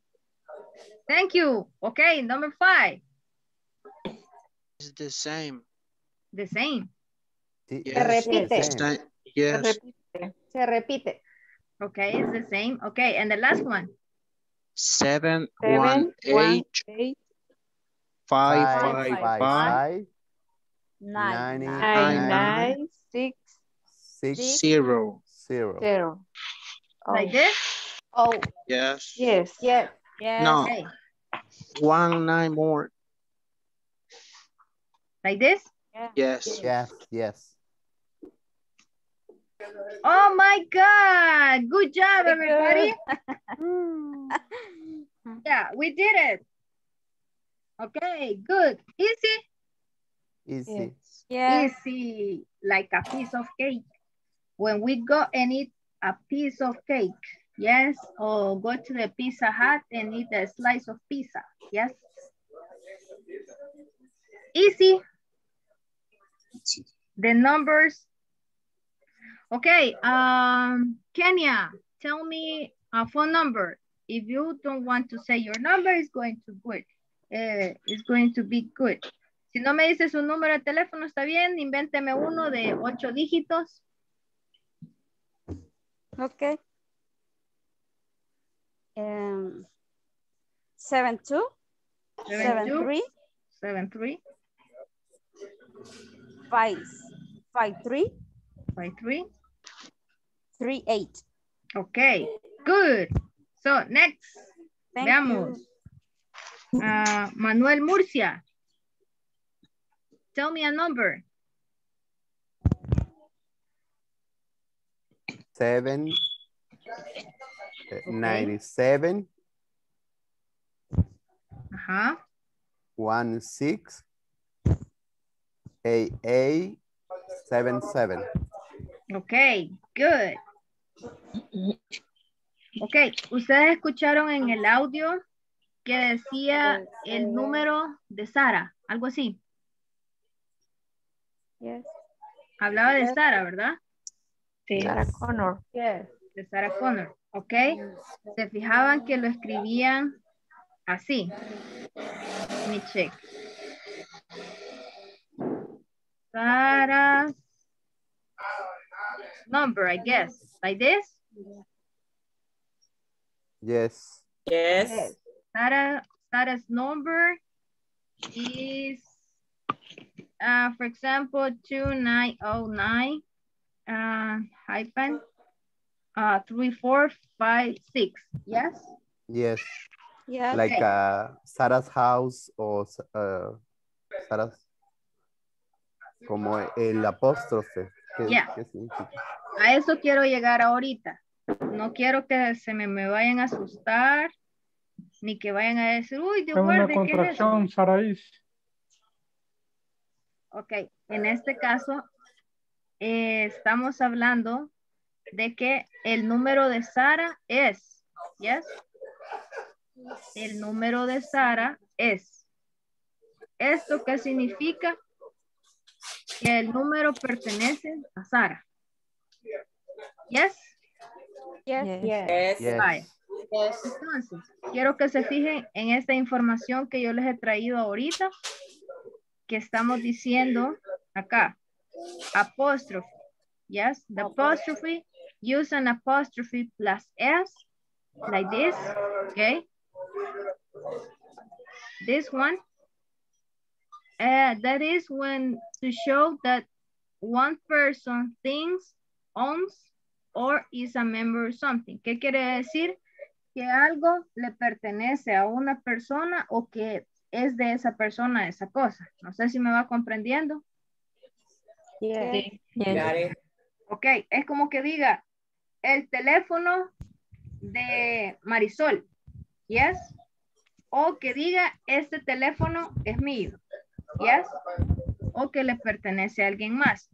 Thank you. Okay, number five. It's the same. The same. Yes. Se repite. Same. Yes. Se repite. Se repite. Okay, it's the same. Okay, and the last one. Seven, Seven one, eight, eight. Five, five, five, five, five. Nine, nine, nine, nine. Six, six, six. Zero. Zero. Zero. Oh. Like this? Oh. Yes. Yes. Yes. Yes. No, okay. One nine more. Like this? Yes. Yes. Yes. Oh my God! Good job, everybody. Yeah, we did it. Okay, good. Easy. Easy. Yes. Easy, like a piece of cake. When we go and eat a piece of cake. Yes, or go to the Pizza Hut and eat a slice of pizza. Yes. Easy. The numbers. Okay, um, Kenya, tell me a phone number. If you don't want to say your number, it's going to good. Uh, it's going to be good. Si no me dices un número de teléfono, está bien. Invénteme uno de ocho dígitos. Okay. Um, seven two, seven, seven two, three, seven three, five, five three, five three, three eight. Okay, good. So next, thank veamos. Uh, Manuel Murcia, tell me a number. Seven. Okay. ninety-seven. Uh-huh. one six eight eight seven seven. Okay, good. Okay, ustedes escucharon en el audio que decía el número de Sara, algo así. Yes. Hablaba de yes. Sara, ¿verdad? Sí. Sara Connor. Yes. De Sara Connor, ¿ok? Se fijaban que lo escribían así. Let me check. Sara's number, I guess. Like this? Yes. Yes. Sara, Sara's number is, uh, for example, two nine oh nine uh, hyphen uh, three four five six. Yes? Yes. Yeah, like okay. uh, Sara's house or uh, Sara's, como el apóstrofe. ¿Qué, yeah. ¿qué significa? A eso quiero llegar ahorita. No quiero que se me, me vayan a asustar, ni que vayan a decir, uy, Dios guarde, ¿qué es eso? Una contracción, Saraís. Ok, en este caso, eh, estamos hablando de que el número de Sara es, ¿yes? El número de Sara es. ¿Esto qué significa? Que el número pertenece a Sara. Yes? Yes. Yes. Yes. Vale. Yes. Entonces, quiero que se fijen en esta información que yo les he traído ahorita, que estamos diciendo acá. Apóstrofe. Yes, the apostrophe. Use an apostrophe plus S, like this, okay? This one. Uh, that is when to show that one person thinks, owns, or is a member of something. ¿Qué quiere decir? Que algo le pertenece a una persona o que es de esa persona, esa cosa. No sé si me va comprendiendo. Yeah. Sí. Yeah. Ok, es como que diga, el teléfono de Marisol. Yes. O que diga, este teléfono es mío. Yes, o que le pertenece a alguien más.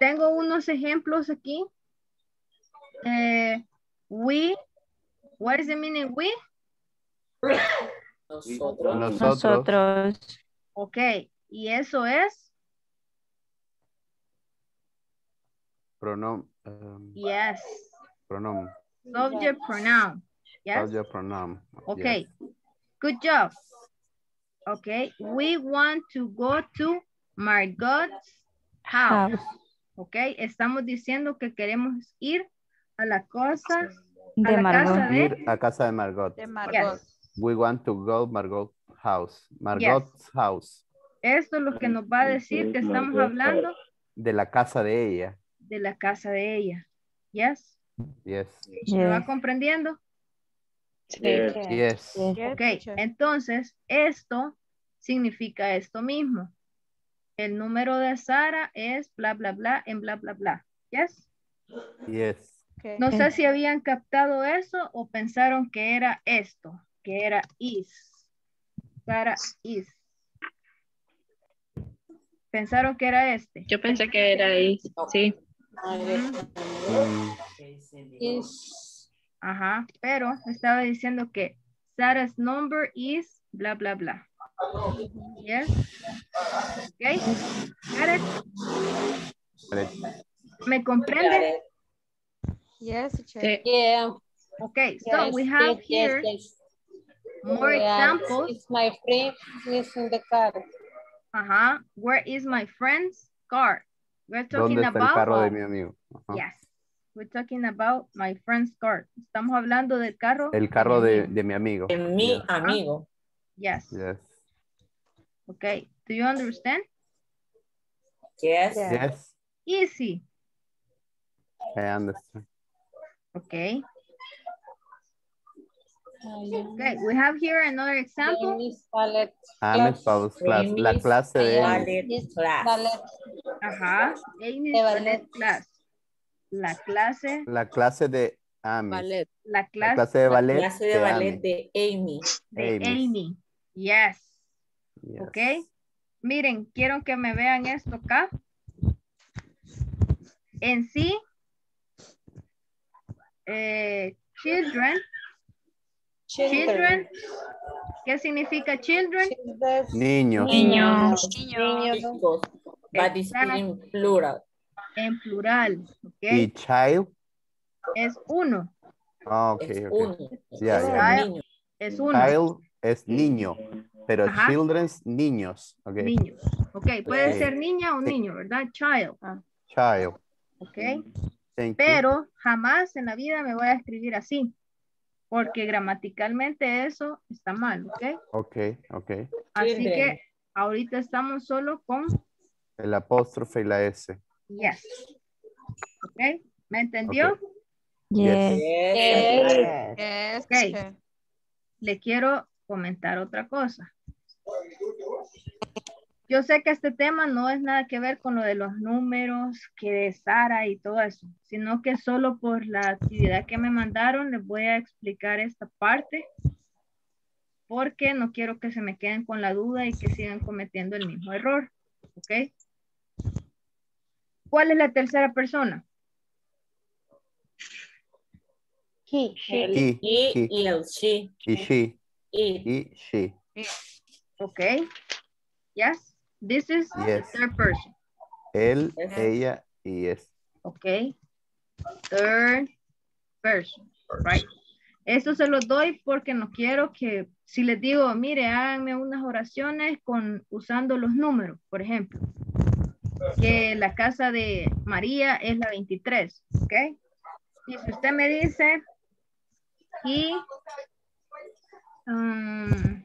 Tengo unos ejemplos aquí. Eh, we, what is the meaning we? Nosotros. Nosotros. Ok, y eso es. Pronoun. Um, yes. Pronoun. Subject pronoun. Yes. Subject pronoun. Ok, yes. Good job. Okay, we want to go to Margot's house. Okay, estamos diciendo que queremos ir a la cosa de a la Margot. Casa de ir a casa de Margot. De Margot. Yes. We want to go to Margot's house. Margot's yes. house. Esto es lo que nos va a decir que estamos hablando de la casa de ella. De la casa de ella. Yes. Yes. ¿Me va comprendiendo? Sí. Yes. Ok, entonces esto significa esto mismo. El número de Sara es bla, bla, bla, en bla, bla, bla. Yes. Yes. Okay. No sé si habían captado eso o pensaron que era esto, que era is. Sara is. Pensaron que era este. Yo pensé que era is, sí. Mm. Is. Ajá, pero estaba diciendo que Sara's number is bla, bla, bla. Yes. Okay. Got it. ¿Me comprende? Yes. Yeah. Okay, so yes, we have yes, here yes, yes. more yeah. examples. It's my friend is in the car. Ajá. Where is my friend's car? We're talking ¿Dónde está el carro de mi amigo? Ajá. Yes. We're talking about my friend's car. Estamos hablando del carro. El carro de, de mi amigo. De mi amigo. Yes. Yes. Okay. Do you understand? Yes. Yes. Easy. I understand. Okay. Okay. We have here another example. Amy's Ballet's class. La clase de Amy's Ballet. Ajá. Amy's Ballet class. La clase. La clase de Amy. Ballet. La, clase, la clase de ballet. La clase de ballet de Amy. De Amy. Amy. Yes. Yes. Ok. Miren, quiero que me vean esto acá. En sí, eh, children. Children. Children. ¿Qué significa children? Children. Niños. Niños. Niños. Niños. But it's in plural. En plural. Okay. Y child. Es uno. Ah, ok, es ok. Uno. Yeah, yeah. Child es uno. Child es niño, pero ajá. Children's niños. Okay. Niños. Ok, puede okay. ser niña o niño, ¿verdad? Child. Ah. Child. Ok. Thank pero you. Jamás en la vida me voy a escribir así, porque gramaticalmente eso está mal, ¿ok? Ok, ok. Así children. Que ahorita estamos solo con... el apóstrofe y la S. Yes. Ok, ¿me entendió? Okay. Yes. Yes. Yes. Yes. Okay. Yes. Le quiero comentar otra cosa. Yo sé que este tema no es nada que ver con lo de los números, que de Sara y todo eso, sino que solo por la actividad que me mandaron les voy a explicar esta parte, porque no quiero que se me queden con la duda y que sigan cometiendo el mismo error. ¿Ok? ¿Cuál es la tercera persona? He. He. He. Y el she. Y she. Y she. Ok. Yes. This is yes. the third person. Él, uh -huh. ella y es. Ok. Third person. Right. Esto se los doy porque no quiero que, si les digo, mire, háganme unas oraciones con, usando los números, por ejemplo. Que la casa de María es la veintitrés, ¿ok? Y si usted me dice, he, um,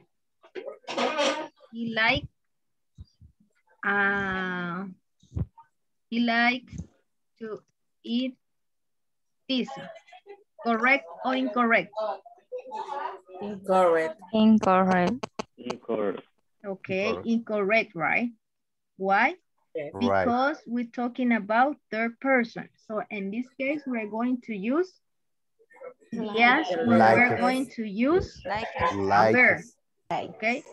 he like, uh, he like to eat pizza, correct or incorrect? Incorrect. Incorrect. Incorrect. Okay, incorrect, incorrect, right? Why? Yes. Because right. we're talking about third person. So in this case, we're going to use, yes, like we're it. going to use like a like verb, like. Okay?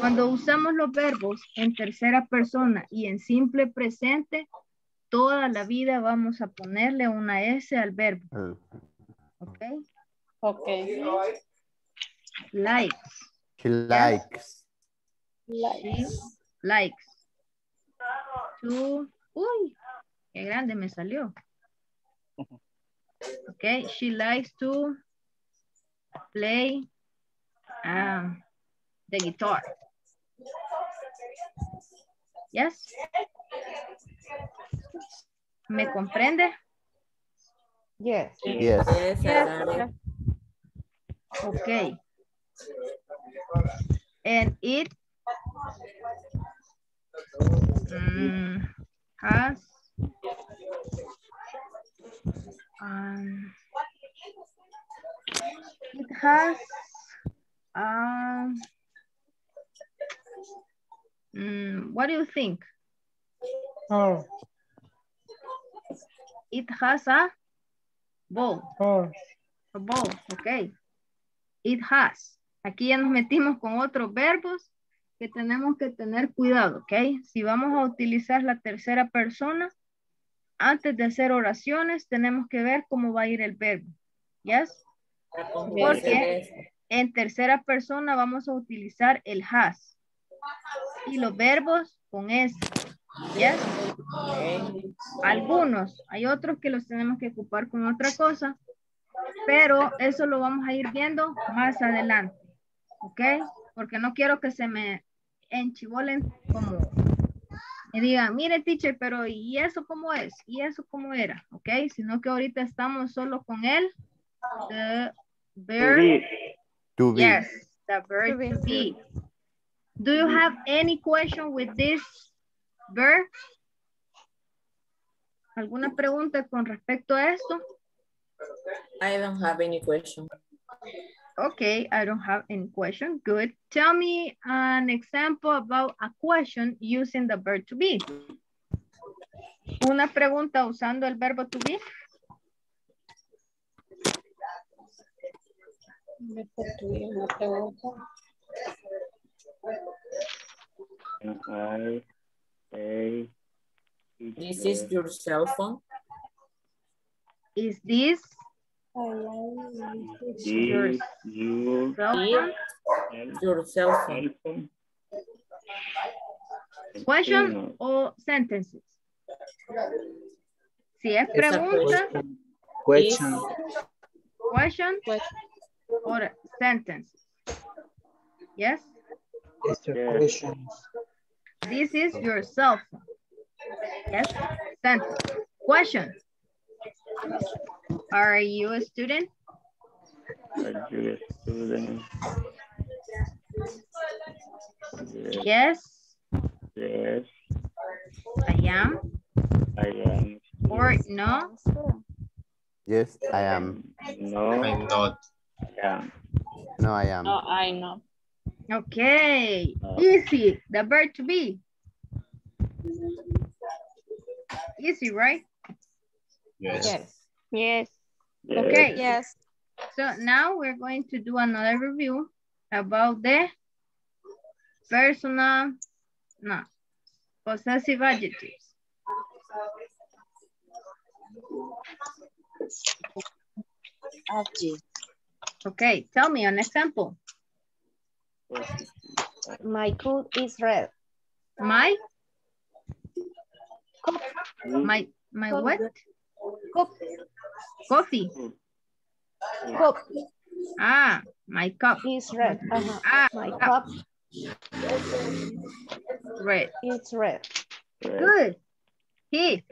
Cuando usamos los verbos en tercera persona y en simple presente, toda la vida vamos a ponerle una S al verbo. Ok. Ok. Likes. She likes. Likes. She likes. To, uy, qué grande me salió. Ok, she likes to play um, the guitar. Yes. ¿Me comprende? Yes. Yes. Yes. Ok. And it um, has um, it has um, um, what do you think? Oh. It has a ball. Oh. A ball, ok. It has. Aquí ya nos metimos con otros verbos que tenemos que tener cuidado, ok. Si vamos a utilizar la tercera persona, antes de hacer oraciones, tenemos que ver cómo va a ir el verbo. Yes. Porque en tercera persona vamos a utilizar el has. Y los verbos con S. Yes. Okay. Algunos, hay otros que los tenemos que ocupar con otra cosa, pero eso lo vamos a ir viendo más adelante, ¿ok? Porque no quiero que se me enchivolen como me digan, mire teacher, pero ¿y eso cómo es? ¿Y eso cómo era? ¿Ok? Sino que ahorita estamos solo con él. The verb to be. Yes, the verb to be. Do you have any question with this? Ver, ¿alguna pregunta con respecto a esto? I don't have any question. Okay, I don't have any question. Good. Tell me an example about a question using the verb to be. Una pregunta usando el verbo to be. Una pregunta. can I pay? This is your cell phone? Is this is your, your cell phone? Your cell phone. Question o sentences. Si es pregunta, question. Question, question or sentences. Yes? It's your question. This is your cell phone. Yes? Sentence. Question. Are you a student? Are you a student? Yes. Yes. I am. I am. Or no? Yes, I am. No, I'm not. I am. No, I am. No, I know. Okay. Uh, Easy. The verb to be. Easy, right? Yes. Yes. Yes. Okay. Yes. So now we're going to do another review about the personal, no, possessive adjectives. Okay, tell me an example. My coat is red. My? My, my what? Cup. Coffee. Cup. Ah, my cup. It's red. Uh-huh. Ah, my cup. Red. It's red. Good. He.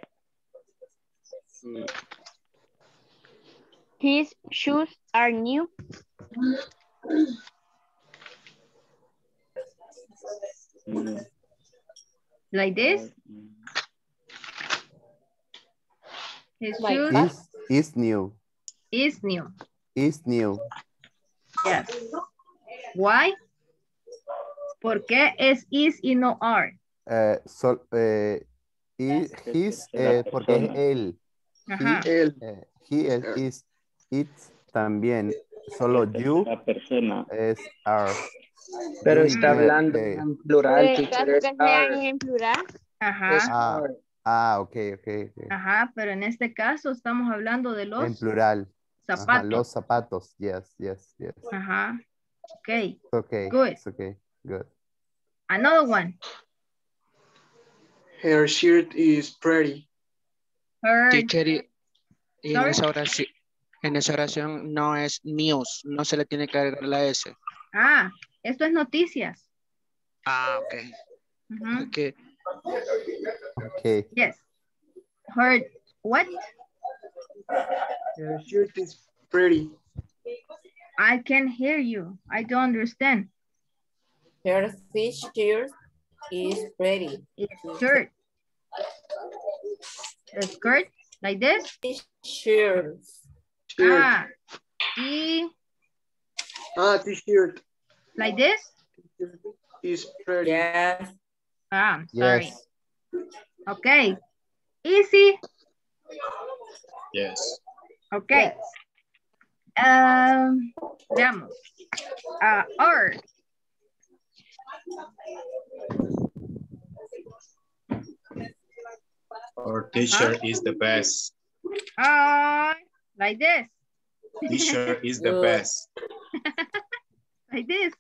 His shoes are new. Like this? His shoes is, is new. Is new. Is new. Yes. Why? ¿Por qué es is y no are? Uh, so, uh, is, his, uh, porque es él. Ajá. He, él. Uh, he, él, is, it también. Solo you es are. Pero está hablando uh, en plural. ¿En plural? Ajá. Ah, ok, ok. okay. Ajá, pero en este caso estamos hablando de los... En plural. Zapatos. Ajá, los zapatos, yes, yes, yes. Ajá, ok. It's okay, good. It's okay, good. Another one. Her shirt is pretty. Her... Teacher, y en esa, oración, en esa oración no es news, no se le tiene que agregar la S. Ah, esto es noticias. Ah, ok. Uh-huh. Ok. Okay. Yes. Her what? Her shirt is pretty. I can hear you. I don't understand. Her fish shirt is pretty. It's shirt. A skirt like this? Shirt. Shirt. Ah. E. Ah, t-shirt. Like this? Is pretty. Yes. Ah, sorry. Yes. Okay. Easy? Yes. Okay. Um, veamos. Uh, or. Our teacher ah. is the best. Ah, like this. Teacher is the best. Like this.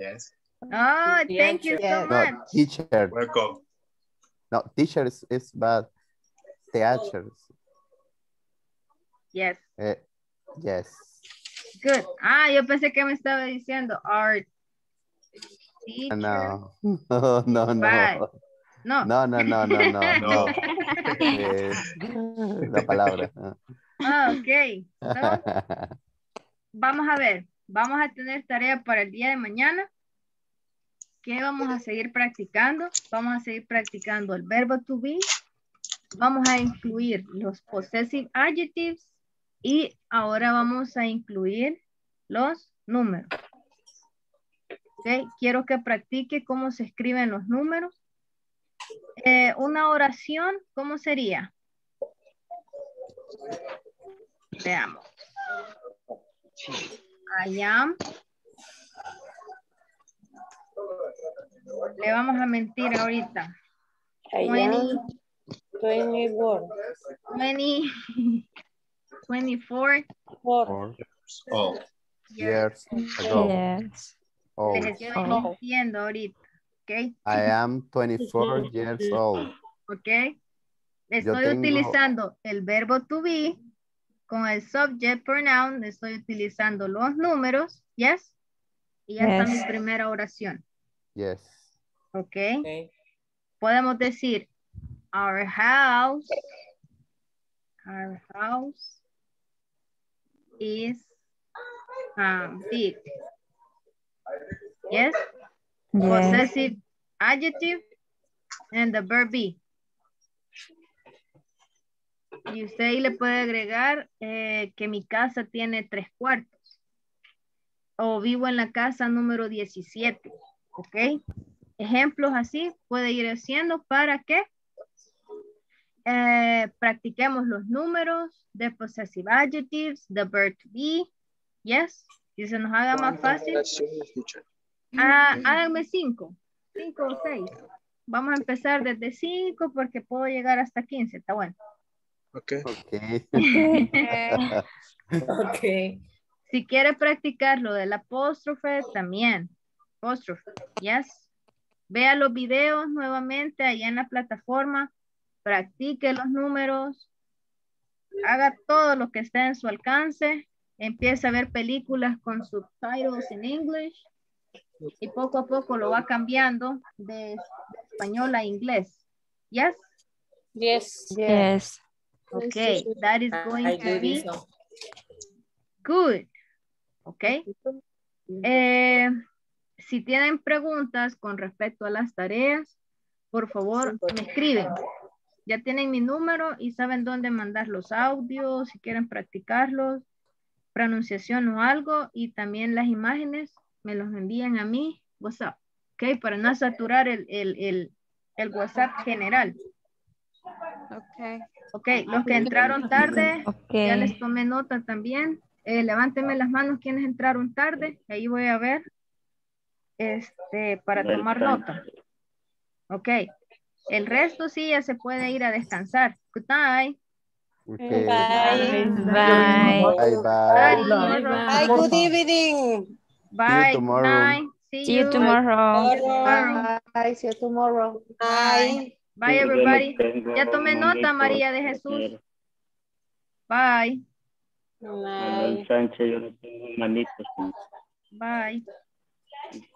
Yes. Oh, thank you so much. No, teacher. Welcome. No, teachers is bad. Teachers. Yes. Eh, yes. Good. Ah, yo pensé que me estaba diciendo art. No. No, no, no. Bad. No. No, no, no, no, no. No. Eh, la palabra. Ah, ok. So, vamos a ver. Vamos a tener tarea para el día de mañana. ¿Qué vamos a seguir practicando? Vamos a seguir practicando el verbo to be. Vamos a incluir los possessive adjectives. Y ahora vamos a incluir los números. ¿Okay? Quiero que practique cómo se escriben los números. Eh, una oración, ¿cómo sería? Veamos. I am... Le vamos a mentir ahorita. twenty, twenty-one. twenty, twenty-four. Four. Oh. Years ago. Yes. Oh. Les estoy oh. mintiendo ahorita. Okay. I am twenty-four years old. Okay. Estoy tengo... utilizando el verbo to be con el subject pronoun. Estoy utilizando los números. Yes. Y ya yes. está mi primera oración. Yes. Okay. Okay. Podemos decir our house. Our house is um, big. Yes. Yeah. Possessive adjective and the verb be. Y usted le puede agregar eh, que mi casa tiene tres cuartos. O vivo en la casa número diecisiete. ¿Ok? Ejemplos así puede ir haciendo para que eh, practiquemos los números, the possessive adjectives, the verb to be. Yes. Y se nos haga más fácil. Ah, háganme cinco. Cinco o seis. Vamos a empezar desde cinco porque puedo llegar hasta quince. Está bueno. Okay. Okay. Okay. Si quiere practicar lo del apóstrofe, también. Apóstrofe, yes. Vea los videos nuevamente allá en la plataforma. Practique los números. Haga todo lo que esté en su alcance. Empiece a ver películas con subtítulos en English. Y poco a poco lo va cambiando de, de español a inglés. Yes. Yes. Yes. Okay, that is going to be good. Okay. Eh, si tienen preguntas con respecto a las tareas, por favor me escriben. Ya tienen mi número y saben dónde mandar los audios, si quieren practicarlos, pronunciación o algo, y también las imágenes, me los envían a mí, WhatsApp. Ok, para no saturar el, el, el, el WhatsApp general. Ok. Ok, los que entraron tarde, okay. ya les tomé nota también. Eh, levántenme las manos quienes entraron tarde, ahí voy a ver este, para tomar nota. Ok, el resto sí ya se puede ir a descansar. Good night. Okay. Bye. Bye. Bye. Bye. Bye. Bye. Bye. Good evening. Bye. Good night. See, See you tomorrow. tomorrow. Bye. See you tomorrow. Bye. Bye, everybody. Ya tomé nota, María de Jesús. Bye. Bye. Bye.